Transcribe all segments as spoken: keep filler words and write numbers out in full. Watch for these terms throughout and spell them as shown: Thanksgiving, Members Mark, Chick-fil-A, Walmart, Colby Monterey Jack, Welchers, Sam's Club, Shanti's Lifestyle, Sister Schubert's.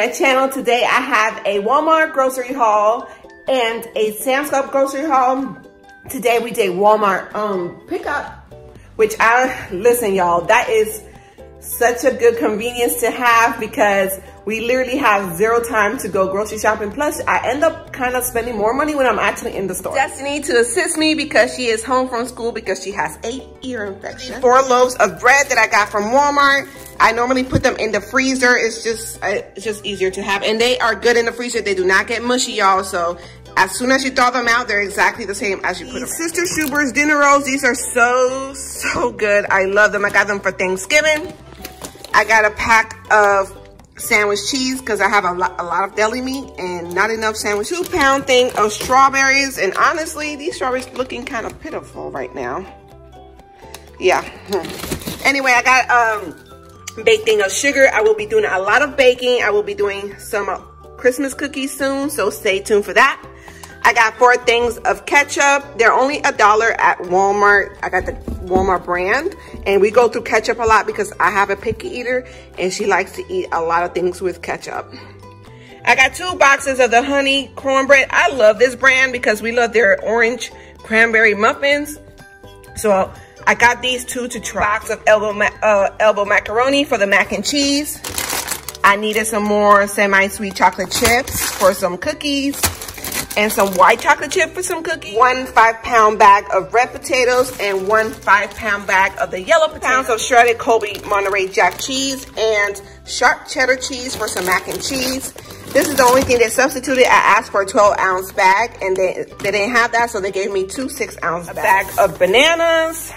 my channel. Today I have a Walmart grocery haul and a Sam's Club grocery haul. Today we did Walmart um pickup, which I listen y'all, that is such a good convenience to have because we literally have zero time to go grocery shopping. Plus, I end up kind of spending more money when I'm actually in the store. Destiny to assist me because she is home from school because she has an ear infection. Four loaves of bread that I got from Walmart. I normally put them in the freezer. It's just, uh, it's just easier to have. And they are good in the freezer. They do not get mushy, y'all. So as soon as you thaw them out, they're exactly the same as you put them in. Sister Schubert's dinner rolls. These are so, so good. I love them. I got them for Thanksgiving. I got a pack of sandwich cheese because I have a lot, a lot of deli meat and not enough sandwich. Two pound thing of strawberries, and honestly, these strawberries looking kind of pitiful right now. Yeah. Anyway, I got um baked thing of sugar. I will be doing a lot of baking. I will be doing some uh, Christmas cookies soon, so stay tuned for that. I got four things of ketchup. They're only a dollar at Walmart. I got the Walmart brand, and we go through ketchup a lot because I have a picky eater and she likes to eat a lot of things with ketchup. I got two boxes of the honey cornbread. I love this brand because we love their orange cranberry muffins. So I got these two to try. Box of elbow, ma uh, elbow macaroni for the mac and cheese. I needed some more semi-sweet chocolate chips for some cookies, and some white chocolate chip for some cookies. One five pound bag of red potatoes and one five pound bag of the yellow potatoes. Pounds of shredded Colby Monterey Jack cheese and sharp cheddar cheese for some mac and cheese. This is the only thing that substituted. I asked for a twelve ounce bag and they, they didn't have that, so they gave me two six ounce bags. A bag of bananas.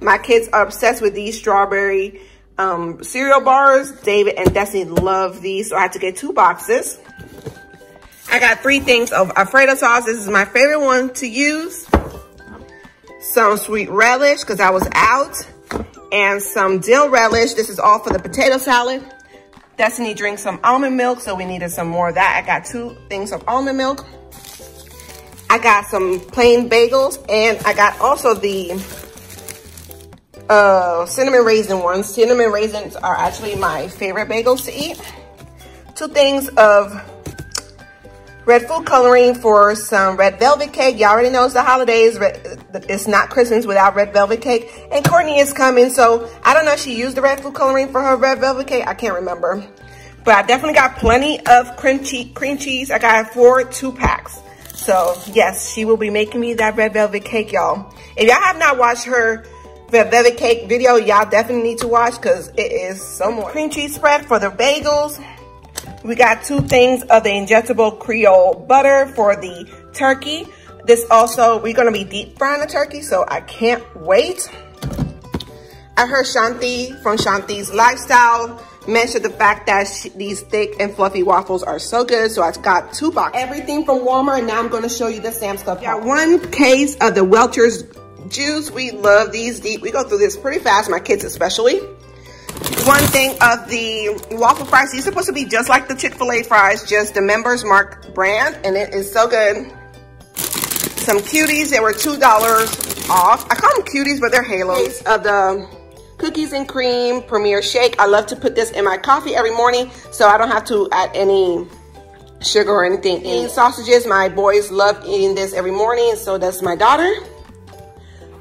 My kids are obsessed with these strawberry um, cereal bars. David and Destiny love these, so I had to get two boxes. I got three things of Alfredo sauce. This is my favorite one to use. Some sweet relish, because I was out. And some dill relish. This is all for the potato salad. Destiny drinks some almond milk, so we needed some more of that. I got two things of almond milk. I got some plain bagels. And I got also the uh, cinnamon raisin ones. Cinnamon raisins are actually my favorite bagels to eat. Two things of red food coloring for some red velvet cake. Y'all already know it's the holidays. Red, it's not Christmas without red velvet cake. And Courtney is coming, so I don't know if she used the red food coloring for her red velvet cake. I can't remember. But I definitely got plenty of cream cheese. Cream cheese. I got four two packs. So, yes, she will be making me that red velvet cake, y'all. If y'all have not watched her red velvet cake video, y'all definitely need to watch because it is so much. Cream cheese spread for the bagels. We got two things of the injectable Creole butter for the turkey. This also, we're going to be deep frying the turkey, so I can't wait. I heard Shanti from Shanti's Lifestyle mentioned the fact that she, these thick and fluffy waffles are so good, so I got two boxes. Everything from Walmart, and now I'm going to show you the Sam's Club. Got one case of the Welchers juice. We love these deep. We go through this pretty fast, my kids especially. One thing of the waffle fries. These are supposed to be just like the Chick-fil-A fries, just the Members Mark brand, and it is so good. Some cuties. They were two dollars off. I call them cuties, but they're halos. Of the cookies and cream premier shake. I love to put this in my coffee every morning, so I don't have to add any sugar or anything. Eating sausages. My boys love eating this every morning, so does my daughter.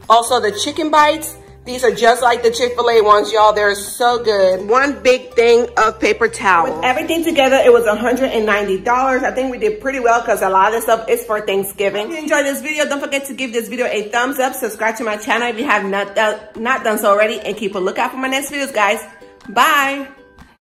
Also, the chicken bites. These are just like the Chick-fil-A ones, y'all. They're so good. One big thing of paper towel. With everything together, it was one hundred ninety dollars. I think we did pretty well because a lot of this stuff is for Thanksgiving. If you enjoyed this video, don't forget to give this video a thumbs up. Subscribe to my channel if you have not, uh, not done so already. And keep a lookout for my next videos, guys. Bye.